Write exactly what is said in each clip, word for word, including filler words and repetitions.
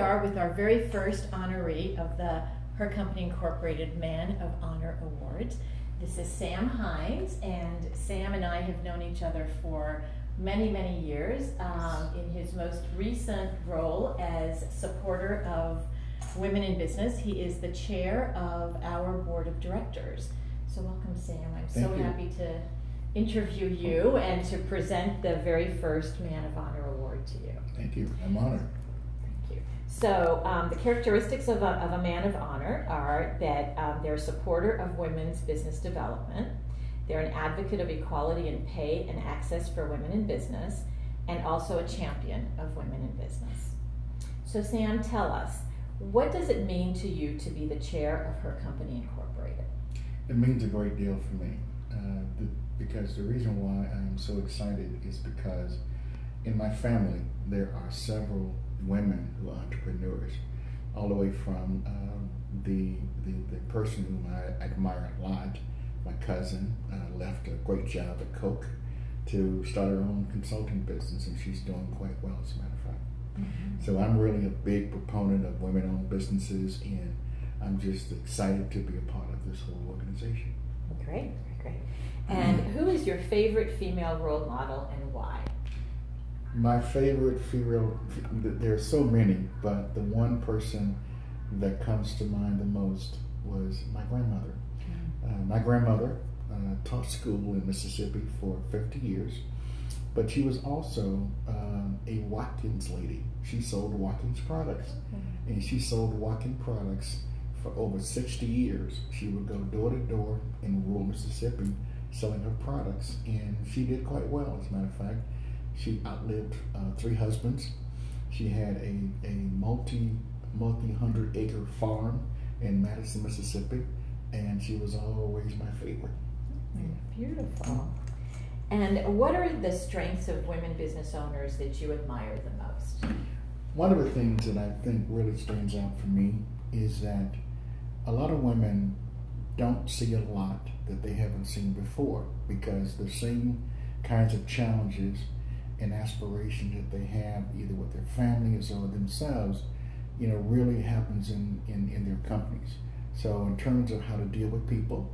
We are with our very first honoree of the Her Company Incorporated Man of Honor Awards. This is Sam Hines, and Sam and I have known each other for many, many years um, in his most recent role as supporter of women in business. He is the chair of our board of directors. So welcome, Sam. I'm Thank so you. happy to interview you and to present the very first Man of Honor Award to you. Thank you. I'm honored. So um, the characteristics of a, of a man of honor are that um, they're a supporter of women's business development, they're an advocate of equality in pay and access for women in business, and also a champion of women in business. So Sam, tell us, what does it mean to you to be the chair of Her Company Incorporated? It means a great deal for me, uh, the, because the reason why I'm so excited is because in my family, there are several women who are entrepreneurs, all the way from um, the, the the person whom I admire a lot, my cousin, uh, left a great job at Coke to start her own consulting business, and she's doing quite well, as a matter of fact. Mm-hmm. So I'm really a big proponent of women-owned businesses, and I'm just excited to be a part of this whole organization. Great, great, great. And mm-hmm. Who is your favorite female role model, and why? My favorite female, there are so many, but the one person that comes to mind the most was my grandmother. Mm-hmm. uh, my grandmother uh, taught school in Mississippi for fifty years, but she was also um, a Watkins lady. She sold Watkins products, mm-hmm. and she sold Watkins products for over sixty years. She would go door to door in rural Mississippi selling her products, and she did quite well, as a matter of fact. She outlived uh, three husbands. She had a, a multi, multi-hundred acre farm in Madison, Mississippi, and she was always my favorite. Yeah. Beautiful. And what are the strengths of women business owners that you admire the most? One of the things that I think really stands out for me is that a lot of women don't see a lot that they haven't seen before, because the same kinds of challenges and aspirations that they have, either with their families or themselves, you know, really happens in, in, in their companies. So in terms of how to deal with people,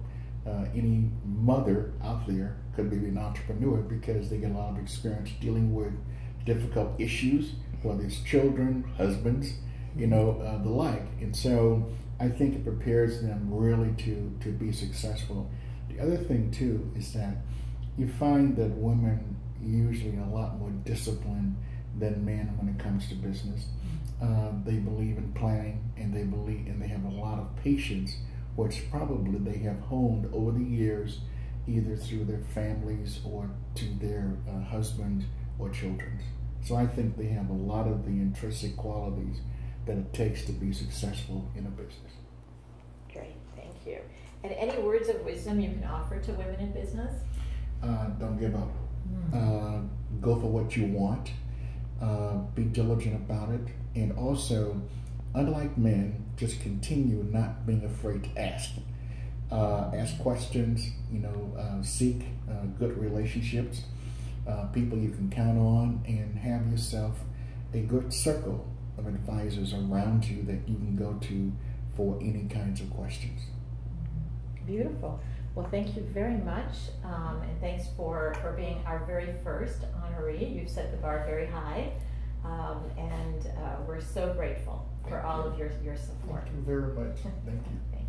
uh, any mother out there could be an entrepreneur because they get a lot of experience dealing with difficult issues, whether it's children, husbands, you know, uh, the like. And so I think it prepares them really to, to be successful. The other thing too is that you find that women usually a lot more disciplined than men when it comes to business. Uh, they believe in planning, and they believe, and they have a lot of patience, which probably they have honed over the years, either through their families or to their uh, husbands or children. So I think they have a lot of the intrinsic qualities that it takes to be successful in a business. Great, thank you. And any words of wisdom you can offer to women in business? Uh, don't give up. Uh, go for what you want, uh, be diligent about it, and also, unlike men, just continue not being afraid to ask. Uh, ask questions, you know, uh, seek uh, good relationships, uh, people you can count on, and have yourself a good circle of advisors around you that you can go to for any kinds of questions. Beautiful. Well, thank you very much, um, and thanks for, for being our very first honoree. You've set the bar very high, um, and uh, we're so grateful for all of your, your support. Thank you very much. Thank you.